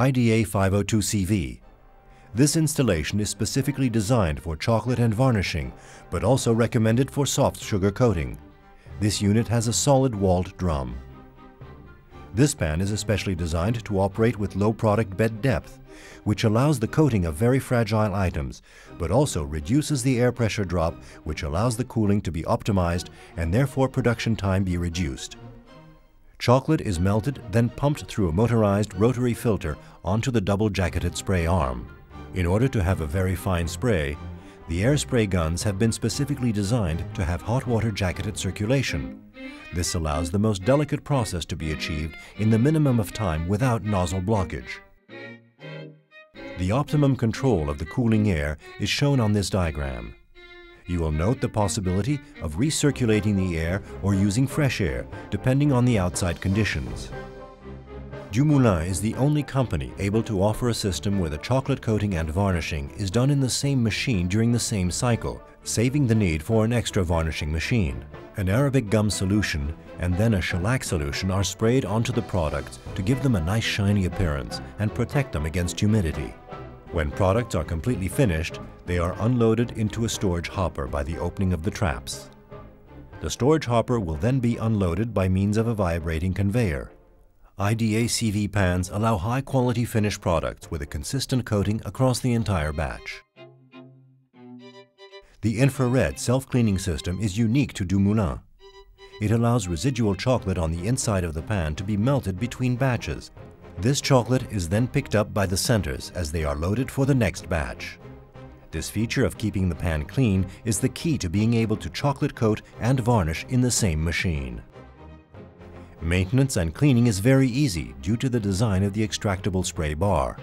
IDA 502 CV. This installation is specifically designed for chocolate and varnishing, but also recommended for soft sugar coating. This unit has a solid walled drum. This pan is especially designed to operate with low product bed depth, which allows the coating of very fragile items, but also reduces the air pressure drop, which allows the cooling to be optimized and therefore production time be reduced. Chocolate is melted, then pumped through a motorized rotary filter onto the double-jacketed spray arm. In order to have a very fine spray, the air spray guns have been specifically designed to have hot water jacketed circulation. This allows the most delicate process to be achieved in the minimum of time without nozzle blockage. The optimum control of the cooling air is shown on this diagram. You will note the possibility of recirculating the air or using fresh air, depending on the outside conditions. Dumoulin is the only company able to offer a system where the chocolate coating and varnishing is done in the same machine during the same cycle, saving the need for an extra varnishing machine. An Arabic gum solution and then a shellac solution are sprayed onto the products to give them a nice shiny appearance and protect them against humidity. When products are completely finished, they are unloaded into a storage hopper by the opening of the traps. The storage hopper will then be unloaded by means of a vibrating conveyor. IDA CV pans allow high-quality finished products with a consistent coating across the entire batch. The infrared self-cleaning system is unique to Dumoulin. It allows residual chocolate on the inside of the pan to be melted between batches. This chocolate is then picked up by the centers as they are loaded for the next batch. This feature of keeping the pan clean is the key to being able to chocolate coat and varnish in the same machine. Maintenance and cleaning is very easy due to the design of the extractable spray bar.